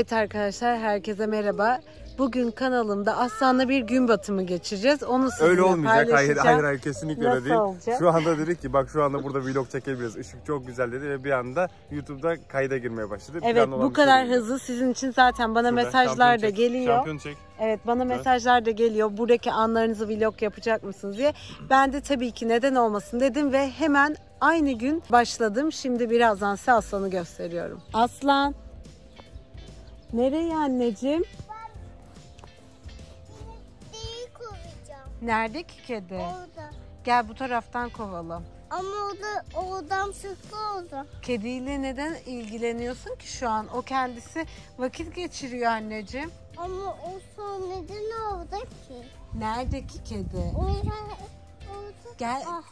Evet arkadaşlar, herkese merhaba. Bugün kanalımda Aslan'la bir gün batımı geçireceğiz. Onu sizinle öyle olmayacak. Hayır, kesinlikle öyle değil. Olacak? Şu anda dedik ki bak şu anda burada vlog çekebiliriz. Işık çok güzel dedi ve bir anda YouTube'da kayda girmeye başladı. Evet, bu kadar hızlı sizin için zaten bana şurada mesajlar da geliyor. Şampiyon çek. Evet, bana mesajlar da geliyor. Buradaki anlarınızı vlog yapacak mısınız diye. Ben de tabii ki neden olmasın dedim ve hemen aynı gün başladım. Şimdi birazdan size Aslan'ı gösteriyorum. Aslan. Nereye anneciğim? Nerede ki kedi? Orada. Gel bu taraftan kovalım. Ama oradan sıklı oldu. Kediyle neden ilgileniyorsun ki şu an? O kendisi vakit geçiriyor anneciğim. Ama o son neden orada ki? Nerede ki kedi? Orada. Gel. Ah.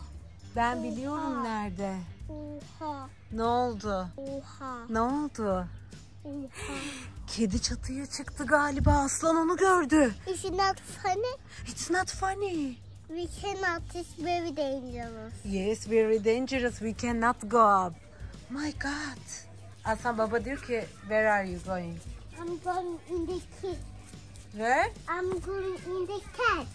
Ben biliyorum nerede. Oha. Ne oldu? Oha. Ne oldu? Kedi çatıya çıktı galiba. Aslan onu gördü. It's not funny. It's not funny. We cannot. It's very dangerous. Yes, very dangerous. We cannot go up. My God. Aslan baba diyor ki, where are you going? I'm going in the cat. Where? I'm going in the cat.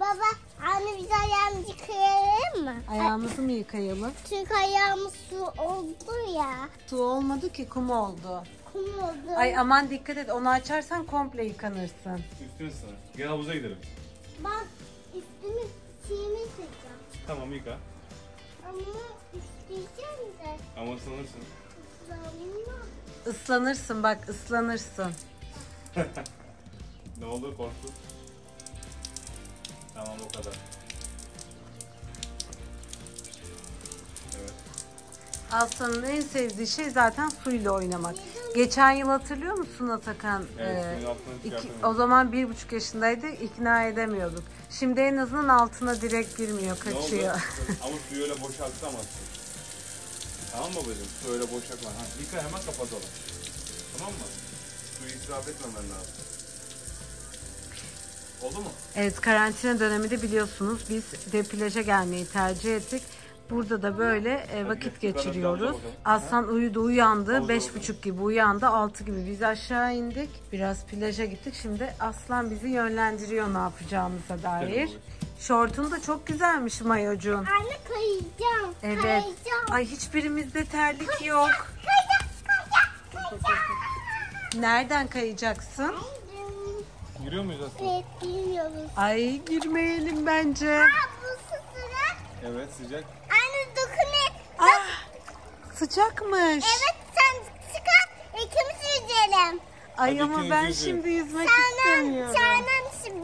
Baba, anne biz ayağımızı yıkayalım mı? Ayağımızı mı yıkayalım? Çünkü ayağımız su oldu ya. Su olmadı ki, kum oldu. Kum oldu. Ay aman dikkat et, onu açarsan komple yıkanırsın. Üstüne ısınır. Gel havuza gidelim. Ben üstümü çiğimi yıkayacağım. Tamam yıka. Ama ıslayacağım da. Ama ıslanırsın. Islanmam. Islanırsın bak, ıslanırsın. Ne oldu, korktun? Tamam o kadar. Evet. Aslan'ın en sevdiği şey zaten suyla oynamak. Geçen yıl hatırlıyor musun Atakan? Evet, o zaman 1,5 yaşındaydı, ikna edemiyorduk. Şimdi en azından altına direkt girmiyor, kaçıyor. Ama suyu öyle boşaltamazsın. Tamam mı babacığım? Suyu öyle boşaltma. Yıka hemen kapatalım. Tamam mı? Suyu israf etmemen lazım. Oldu mu? Evet, karantina döneminde biliyorsunuz biz de plaja gelmeyi tercih ettik. Burada da böyle vakit geçiriyoruz. Aslan uyudu, uyandı. 5.30 gibi uyandı. 6 gibi biz aşağı indik. Biraz plaja gittik. Şimdi Aslan bizi yönlendiriyor ne yapacağımıza dair. Şortun da çok güzelmiş mayocuğun. Anne kayacağım. Evet. Kayacağım. Ay hiçbirimizde terlik yok. Kayacağım. Nereden kayacaksın? Giriyor muyuz aslında? Evet, girmiyoruz. Ay girmeyelim bence. Aa, bu sıcak. Evet, sıcak. Anne dokun. Ah, sıcakmış. Evet, sen çıkar, ikimiz yüzelim. Ay hadi ama ben yüzeyim. Şimdi yüzmek istemiyorum. Sen ben.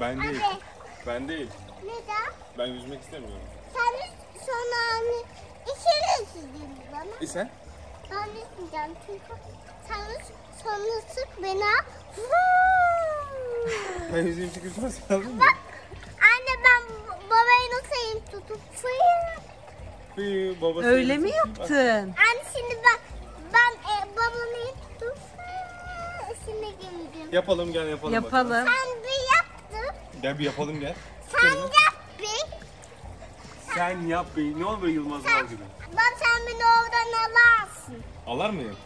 Ben değil. Hadi. Ben değil. Neden? Ben yüzmek istemiyorum. Sen sonra anne ikimiz yüzelim bana. E sen? Ben yüzmeyeceğim çünkü sen sonrası beni ben yüzeyim çıkışmaz lazım mı? Bak anne ben babayı nasıl elim tutup fıyım. Öyle mi yaptın? Anne şimdi ben babamın elim tutup şimdi girdim. Yapalım gel yapalım. Yapalım. Bakalım. Sen bir yaptın. Gel bir yapalım gel. Sen yap bir. Sen yap bir. Ne olur böyle Yılmazlar gibi. Bak sen beni oradan alarsın. Alar mıyım?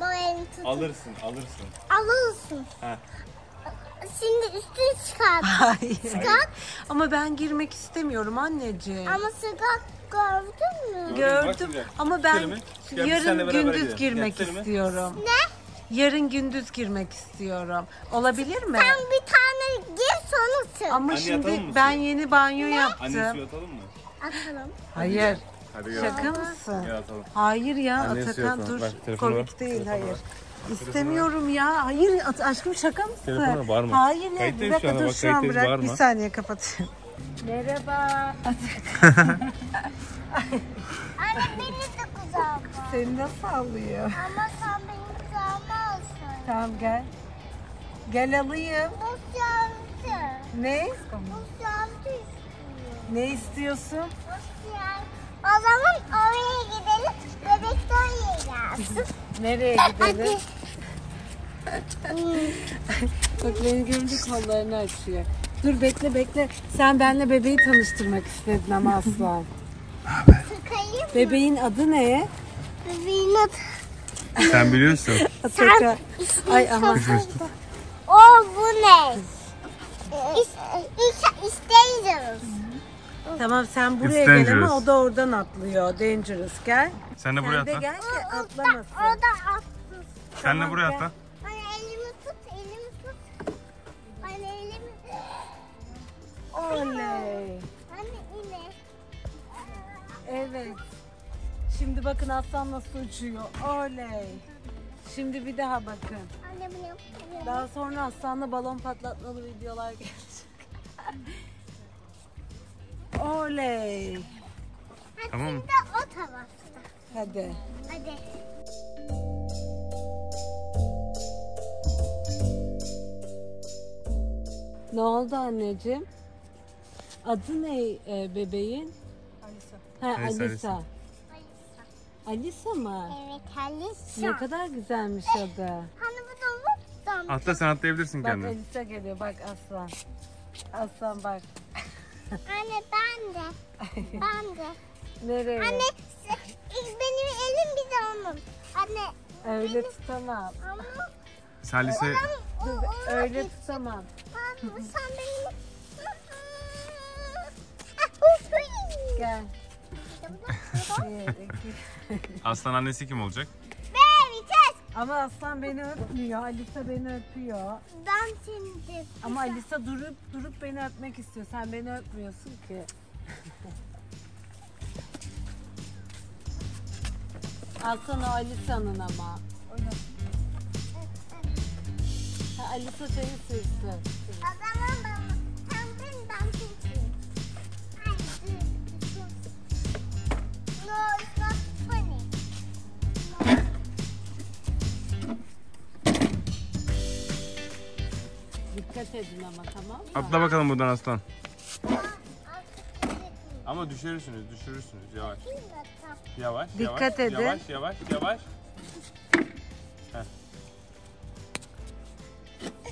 Babayı tutup. Alırsın alırsın. Alırsın. Ha. Şimdi üstünü çıkart. Hayır. Ama ben girmek istemiyorum anneciğim. Ama sıcak gördün mü? Gördüm. Ama ben yarın gündüz girmek istiyorum. Ne? Yarın gündüz girmek istiyorum. Olabilir mi? Sen bir tane gir sonuçta. Ama anne, şimdi ben yeni banyo yaptım. Anne suyu atalım mı? Atalım. Hayır. Hadi şaka mısın? Ya, hayır ya anne, Atakan dur. Komik değil telefonu hayır. Var. İstemiyorum ya. Hayır aşkım şaka mısın? Telefona bağırma. Hayır ne? Bir dakika dur şu an bırak. Bir saniye kapatayım. Merhaba. Anne beni de kucağıma. Seni de sallıyor. Ama sen beni kucağıma alsın. Tamam gel. Gel alayım. Buz yağmsı. Ne? Buz yağmsı istiyor. Ne istiyorsun? Buz yağmsı. O zaman oraya gidelim. Bebek de oraya gelsin. Nereye gidelim? Bak beni görünce kollarını açıyor. Dur bekle bekle. Sen benimle bebeği tanıştırmak istedin ama Aslan. Bebeğin adı ne? Bebeğin adı Sen biliyorsun. Atakan. Ay ama. O bu ne? İsteyeceğiz. Tamam sen buraya gel ama o da oradan atlıyor. Dangerous gel. Sen de buraya atla. Sen de gel ki atlamasın. O da atsın. Sen de buraya atla. Oley. Evet. Şimdi bakın Aslan nasıl uçuyor. Oley. Şimdi bir daha bakın. Daha sonra Aslan'la balon patlatmalı videolar gelecek. Oley. Tamam. Şimdi o tarafta. Hadi. Hadi. Ne oldu anneciğim? Adı ne bebeğin? Alisa. Ha, Alisa. Alisa. Alisa mı? Evet, Alisa. Ne kadar güzelmiş adı. Hani bu da atla, sen atlayabilirsin kendini. Bak Alisa geliyor, bak Aslan. Aslan bak. Anne ben de. Ben de. Nereye? Anne benim elim bir de onun. Anne. Öyle benim... tutamam. Ama... Sen Alisa... Öyle tutamam. Sen benim... Gel. Aslan annesi kim olacak? Ama Aslan beni öpmüyor. Alisa beni öpüyor. Ben şimdi. Ama Alisa durup beni öpmek istiyor. Sen beni öpmüyorsun ki. Aslan o Alisa'nın ama. Ha, Alisa seni sürsün. Dikkat edin ama, tamam mı? Atla bakalım buradan Aslan. Ama düşürürsünüz yavaş. Yavaş, dikkat edin. Yavaş.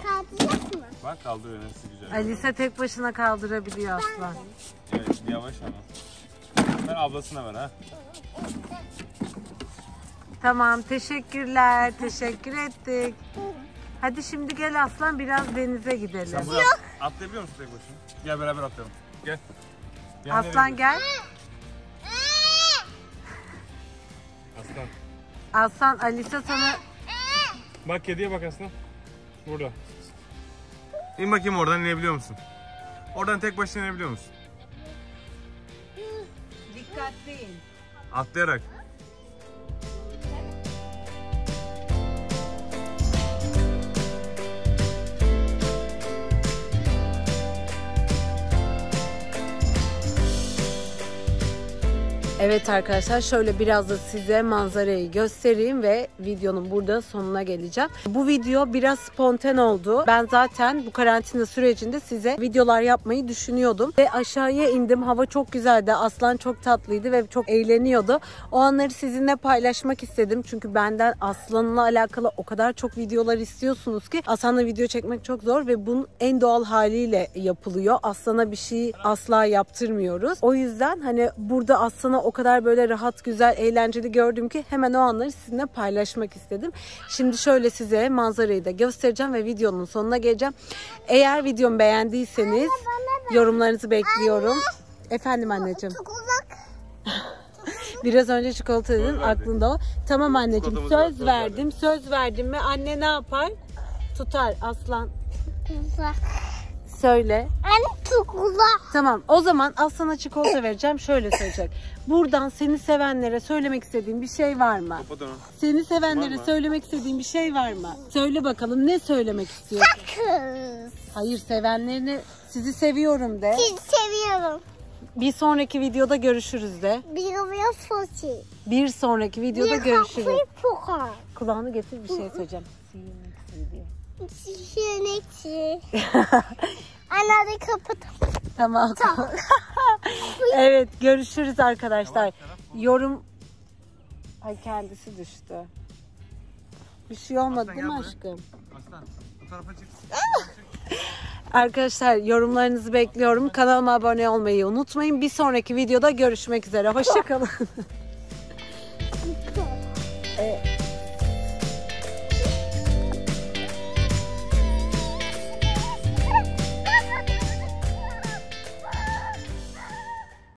Kaldıracak mı? Bak kaldırıyor, nasıl güzel. Alisa tek başına kaldırabiliyor Aslan. Evet, yavaş ama. Ver ablasına ver ha. Tamam, teşekkürler. Teşekkür ettik. Hadi şimdi gel Aslan, biraz denize gidelim. Sen buraya atlayabiliyor musun tek başına? Gel beraber atlayalım. Gel. Aslan gel. Aslan. Aslan, Alisa sana... Bak kediye bak Aslan. Burada. İn bakayım, oradan inebiliyor musun? Oradan tek başına inebiliyor musun? Dikkatli in. Atlayarak. Evet arkadaşlar, şöyle biraz da size manzarayı göstereyim ve videonun burada sonuna geleceğim. Bu video biraz spontan oldu. Ben zaten bu karantina sürecinde size videolar yapmayı düşünüyordum. Ve aşağıya indim. Hava çok güzeldi. Aslan çok tatlıydı ve çok eğleniyordu. O anları sizinle paylaşmak istedim. Çünkü benden Aslan'la alakalı o kadar çok videolar istiyorsunuz ki Aslan'la video çekmek çok zor ve bunun en doğal haliyle yapılıyor. Aslan'a bir şey asla yaptırmıyoruz. O yüzden hani burada Aslan'a o kadar böyle rahat, güzel, eğlenceli gördüm ki hemen o anları sizinle paylaşmak istedim. Şimdi şöyle size manzarayı da göstereceğim ve videonun sonuna geleceğim. Eğer videomu beğendiyseniz yorumlarınızı bekliyorum. Anne. Efendim anneciğim. Biraz önce çikolata dedin, aklında o. Tamam anneciğim, söz verdim mi? Anne ne yapar? Tutar Aslan. Tutar. Söyle. Anne çikolata. Tamam, o zaman Aslan'a çikolata vereceğim. Şöyle söyleyecek. Buradan seni sevenlere söylemek istediğin bir şey var mı? Seni sevenlere söylemek istediğin bir şey var mı? Söyle bakalım, ne söylemek istiyorsun? Sakız. Hayır, sevenlerine sizi seviyorum de. Sizi seviyorum. Bir sonraki videoda görüşürüz de. Bir sonraki videoda görüşürüz. Kulağını getir, bir şey söyleyeceğim. Ana da kapatalım. Tamam. Evet, görüşürüz arkadaşlar. Yorum... Ay kendisi düştü. Bir şey olmadı değil mi aşkım? Aslan, bu tarafa çık. Arkadaşlar, yorumlarınızı bekliyorum. Kanalıma abone olmayı unutmayın. Bir sonraki videoda görüşmek üzere. Hoşçakalın.